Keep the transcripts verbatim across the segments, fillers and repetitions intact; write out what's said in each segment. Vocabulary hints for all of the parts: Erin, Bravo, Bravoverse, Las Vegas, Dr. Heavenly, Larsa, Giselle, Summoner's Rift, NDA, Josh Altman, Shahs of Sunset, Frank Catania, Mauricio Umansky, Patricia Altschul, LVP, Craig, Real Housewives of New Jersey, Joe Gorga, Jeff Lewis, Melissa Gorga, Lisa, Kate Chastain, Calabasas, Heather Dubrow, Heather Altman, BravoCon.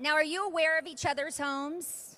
Now, are you aware of each other's homes?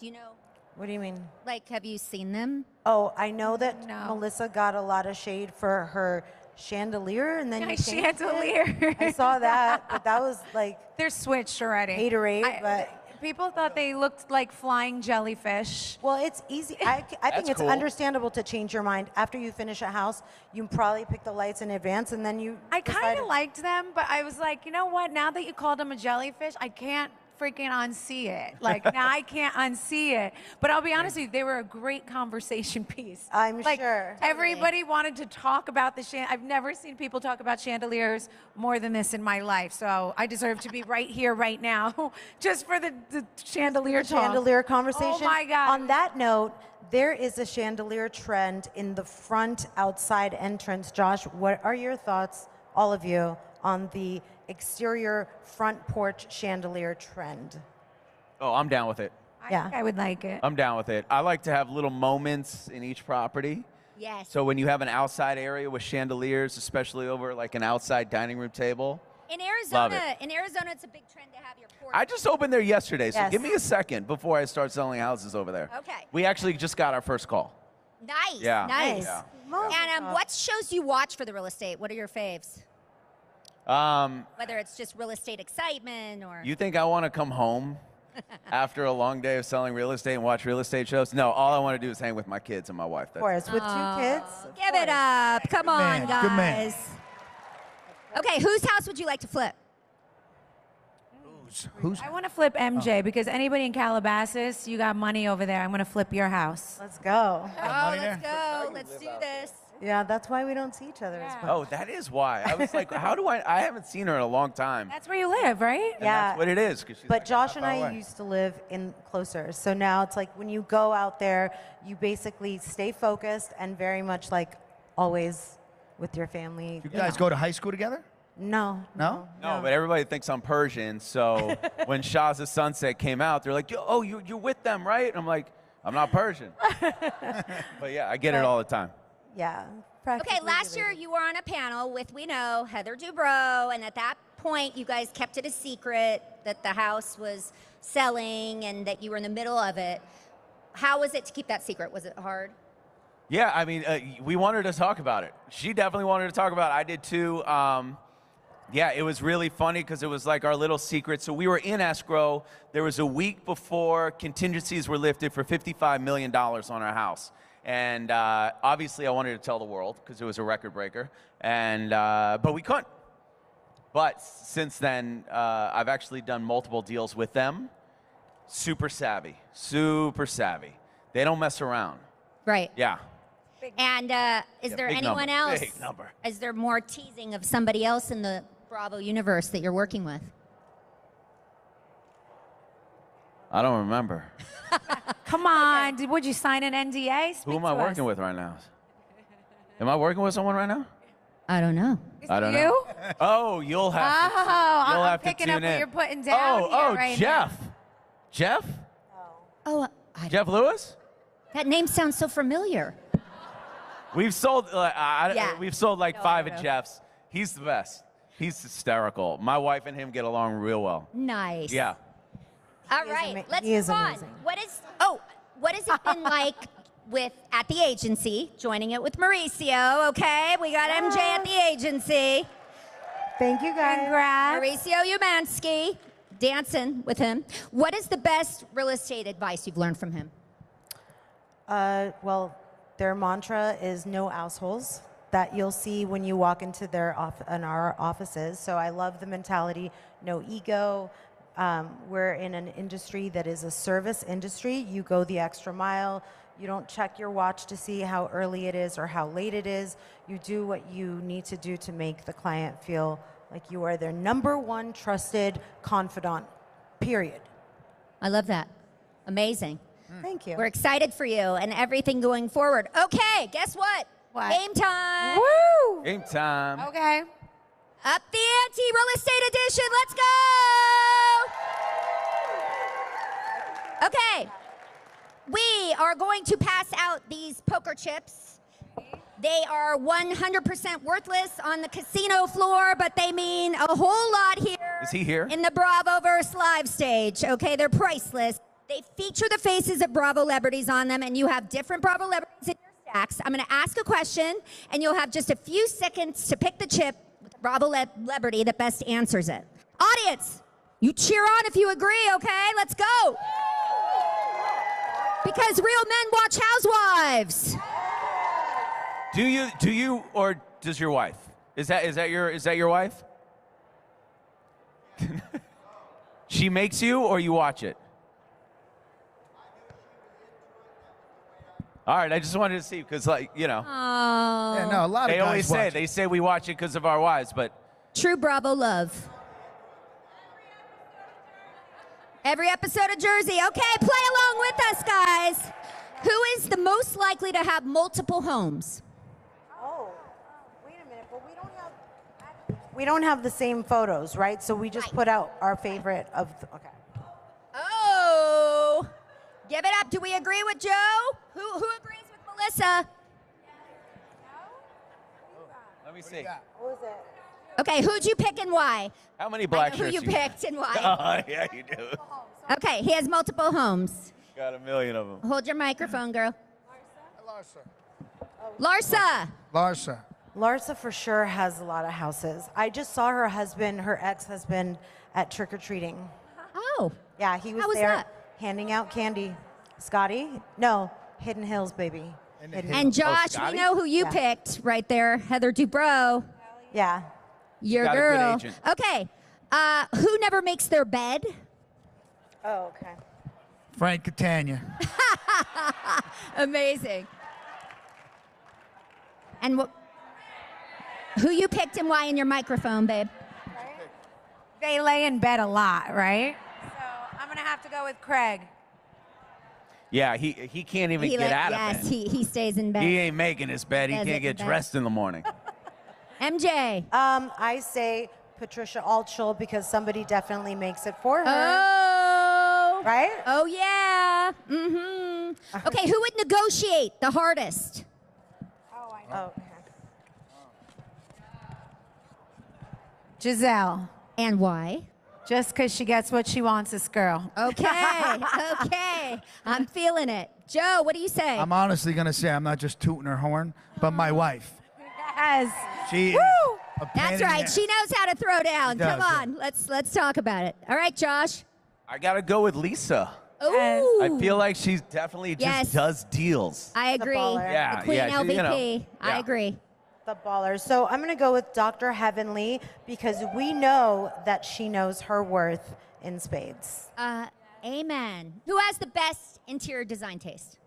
Do you know? What do you mean? Like, have you seen them? Oh, I know that no. Melissa got a lot of shade for her chandelier, and then My you chandelier. It. I saw that, but that was like they're switched already. Haterade, I, but people thought they looked like flying jellyfish. Well, it's easy. I, I think it's cool. understandable to change your mind after you finish a house. You probably pick the lights in advance, and then you. I kind of liked them, but I was like, you know what? Now that you called them a jellyfish, I can't freaking unsee it. Like, now I can't unsee it. But I'll be honest with you, they were a great conversation piece. I'm like, sure. Everybody totally. wanted to talk about the chandelier. I've never seen people talk about chandeliers more than this in my life. So I deserve to be right here, right now, just for the, the chandelier the talk. Chandelier conversation. Oh my God. On that note, there is a chandelier trend in the front outside entrance. Josh, what are your thoughts, all of you, on the exterior front porch chandelier trend? Oh, I'm down with it. I yeah. think I would like it. I'm down with it. I like to have little moments in each property. Yes. So when you have an outside area with chandeliers, especially over like an outside dining room table. In Arizona, in Arizona, it's a big trend to have your porch. I just opened there yesterday, so yes. give me a second before I start selling houses over there. Okay. We actually just got our first call. Nice. Yeah. Nice. Yeah. And um, what shows you watch for the real estate? What are your faves? Um, Whether it's just real estate excitement or... You think I want to come home after a long day of selling real estate and watch real estate shows? No, all I want to do is hang with my kids and my wife. That's of course, it. with Aww. two kids. Give it up. Come Good on, man. guys. Good man. Okay, whose house would you like to flip? Who's, who's? I want to flip M J, oh. because anybody in Calabasas, you got money over there. I'm going to flip your house. Let's go. Oh, let's go. Let's do this. Yeah, that's why we don't see each other yeah. as much. Oh, that is why. I was like, how do I? I haven't seen her in a long time. That's where you live, right? And yeah. That's what it is. She's but like, Josh and I away. used to live in closer. So now it's like when you go out there, you basically stay focused and very much like always with your family. You guys yeah. go to high school together? No, no. No? No, but everybody thinks I'm Persian. So when Shahs of Sunset came out, they're like, oh, you, you're with them, right? And I'm like, I'm not Persian. But yeah, I get but, it all the time. Yeah. Okay, last year you were on a panel with, we know, Heather Dubrow, and at that point you guys kept it a secret that the house was selling and that you were in the middle of it. How was it to keep that secret? Was it hard? Yeah, I mean, uh, we wanted to talk about it. She definitely wanted to talk about it. I did too. Um, yeah, it was really funny because it was like our little secret. So we were in escrow. There was a week before contingencies were lifted for fifty-five million dollars on our house. And uh, obviously, I wanted to tell the world because it was a record breaker, and uh, but we couldn't. But since then, uh, I've actually done multiple deals with them. Super savvy, super savvy. They don't mess around. Right. Yeah. And uh, is yeah, there anyone number. else? Big number. Is there more teasing of somebody else in the Bravo universe that you're working with? I don't remember. Come on, okay. would you sign an N D A? Speak Who am I working us. with right now? Am I working with someone right now? I don't know. Is I don't you? know. Oh, you'll have oh, to. Oh, you'll I'm have picking to tune up in. what you're putting down. Oh, here oh, right Jeff. Now. Jeff? Oh, I Jeff Lewis? That name sounds so familiar. We've sold. Uh, I, yeah. We've sold like no, five of Jeff's. He's the best. He's hysterical. My wife and him get along real well. Nice. Yeah. All he right, let's move on. Amazing. What is oh, what has it been like with at the agency? Joining it with Mauricio, okay? We got yes. M J at the agency. Thank you, guys. Congrats. Mauricio Umansky, dancing with him. What is the best real estate advice you've learned from him? Uh, well, their mantra is no assholes. That you'll see when you walk into their off in our offices. So I love the mentality, no ego. Um, we're in an industry that is a service industry. You go the extra mile. You don't check your watch to see how early it is or how late it is. You do what you need to do to make the client feel like you are their number one trusted confidant, period. I love that. Amazing. Mm. Thank you. We're excited for you and everything going forward. Okay, guess what? What? Game time. Woo! Game time. Okay. Up the ante, real estate edition, let's go! Okay, we are going to pass out these poker chips. They are one hundred percent worthless on the casino floor, but they mean a whole lot here. Is he here? In the Bravoverse live stage, okay? They're priceless. They feature the faces of Bravo celebrities on them, and you have different Bravo celebrities in your stacks. I'm gonna ask a question, and you'll have just a few seconds to pick the chip with the Bravo celebrity that best answers it. Audience, you cheer on if you agree, okay? Let's go. Because real men watch Housewives. Do you, do you, or does your wife? Is that, is that your, is that your wife? She makes you, or you watch it? All right, I just wanted to see, because, like, you know. Oh. Yeah, no, a lot of they always say, it. they say we watch it because of our wives, but. True Bravo love. Every episode of Jersey. Okay, play along with us, guys. Who is the most likely to have multiple homes? Oh, wait a minute, but we don't have, we don't have the same photos, right? So we just right. put out our favorite of, the, okay. Oh, give it up. Do we agree with Joe? Who, who agrees with Melissa? Oh, let me see. What was it? Okay, who'd you pick and why? How many black I know shirts who you, you picked and why? Oh, yeah, you do. Okay, he has multiple homes. Got a million of them. Hold your microphone, girl. Larsa. Larsa. Larsa. Larsa for sure has a lot of houses. I just saw her husband, her ex-husband, at trick-or-treating. Oh. Yeah, he was, was there that? handing out candy. Scotty? No, Hidden Hills, baby. And, Hidden and Hills. Josh, oh, we know who you yeah. picked right there, Heather Dubrow. Yeah. Your Got girl. A good agent. Okay. Uh, who never makes their bed? Oh, okay. Frank Catania. Amazing. And what? Who you picked and why in your microphone, babe? Right? They lay in bed a lot, right? So I'm gonna have to go with Craig. Yeah, he he can't even he get like, out yes, of bed. Yes, he he stays in bed. He ain't making his bed. He, he can't get in dressed in the morning. M J. Um, I say Patricia Altschul because somebody definitely makes it for her. Oh. Right? Oh, yeah. Mm-hmm. Okay, who would negotiate the hardest? Oh, I know. Oh, okay. Giselle. And why? Just because she gets what she wants, this girl. Okay, okay. I'm feeling it. Joe, what do you say? I'm honestly going to say I'm not just tooting her horn, but my wife. Yes. She Woo! That's right. She knows how to throw down. Does, Come on. Yeah. Let's let's talk about it. All right, Josh. I got to go with Lisa. Ooh. I feel like she definitely just yes. does deals. I agree. The, yeah, the Queen yeah, L V P. She, you know, yeah. I agree. The baller. So I'm going to go with Doctor Heavenly because we know that she knows her worth in spades. Uh, amen. Who has the best interior design taste?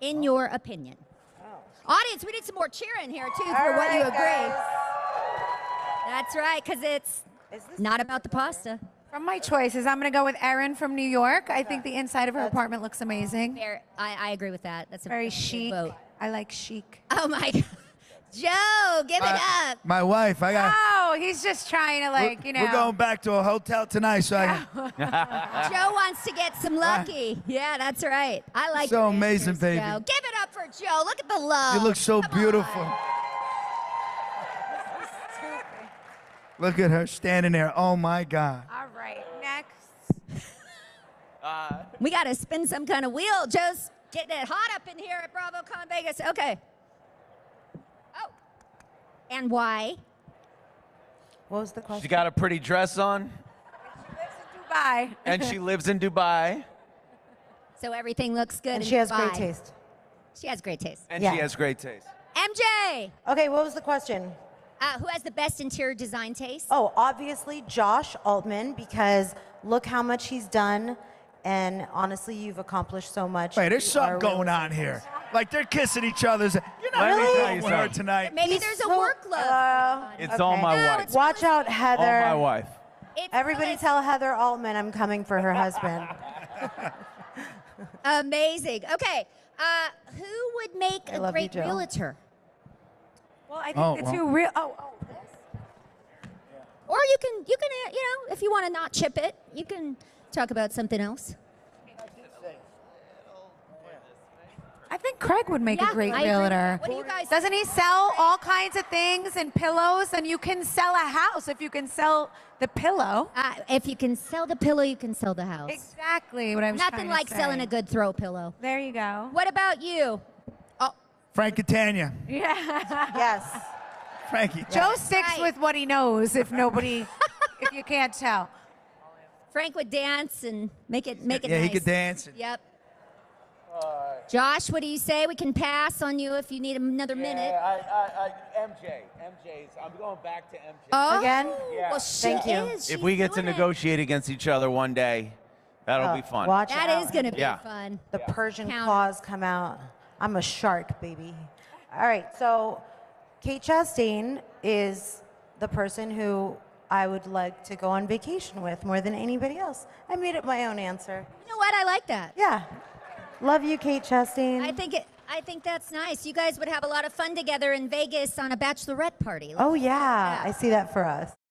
In oh. your opinion. Audience, we need some more cheering here, too, for right, what you agree. Guys. That's right, because it's not about the pasta. From my choices, I'm going to go with Erin from New York. I think the inside of her That's apartment looks amazing. Very, I, I agree with that. That's a very chic vote. I like chic. Oh, my God. Joe, give uh, it up. My wife, I got... Oh, he's just trying to, like, you know... We're going back to a hotel tonight, so I... Joe wants to get some lucky. Yeah, that's right. I like So amazing, answers, baby. Joe. Give it up for Joe. Look at the love. You look so Come beautiful. On. Look at her standing there. Oh, my God. All right, next. uh, we got to spin some kind of wheel. Joe's getting it hot up in here at BravoCon Vegas. Okay. And why? What was the question? She got a pretty dress on. She lives in Dubai. And she lives in Dubai. So everything looks good. And in she has Dubai. great taste. She has great taste. And yeah. she has great taste. M J. Okay, what was the question? Uh, who has the best interior design taste? Oh, obviously Josh Altman, because look how much he's done. And honestly, you've accomplished so much. Wait, there's something going on here. Like, they're kissing each other's. You're not really with her tonight. Maybe there's a workload. Uh, it's okay. all my no, wife. Watch really out, Heather. All my wife. It's Everybody really... tell Heather Altman I'm coming for her husband. Amazing. Okay. Uh, who would make I a great you, realtor? Well, I think oh, the well. two real. Oh, oh, this. Yeah. Or you can, you can, you know, if you want to not chip it, you can. Talk about something else. I think Craig would make yeah, a great I realtor. What do you guys Doesn't he sell all kinds of things and pillows? And you can sell a house if you can sell the pillow. Uh, if you can sell the pillow, you can sell the house. Exactly what I was Nothing trying like to say. Selling a good throw pillow. There you go. What about you? Oh. Frank Catania. Yeah. Yes. Frankie. Yes. Joe sticks right. with what he knows if nobody, if you can't tell. Frank would dance and make it, make it yeah, nice. Yeah, he could dance. Yep. Josh, what do you say? We can pass on you if you need another yeah, minute. I, I, I, M J, M J's. I'm going back to M J. Oh, again? Yeah. Well, she Thank you. Is. If She's we get to negotiate it. against each other one day, that'll oh, be fun. Watch that out. is going to be yeah. fun. The yeah. Persian Counter. claws come out. I'm a shark, baby. All right, so Kate Chastain is the person who I would like to go on vacation with more than anybody else. I made it my own answer. You know what? I like that. Yeah. Love you, Kate Chastain. I think it, I think that's nice. You guys would have a lot of fun together in Vegas on a bachelorette party. Let's oh yeah, I see that for us.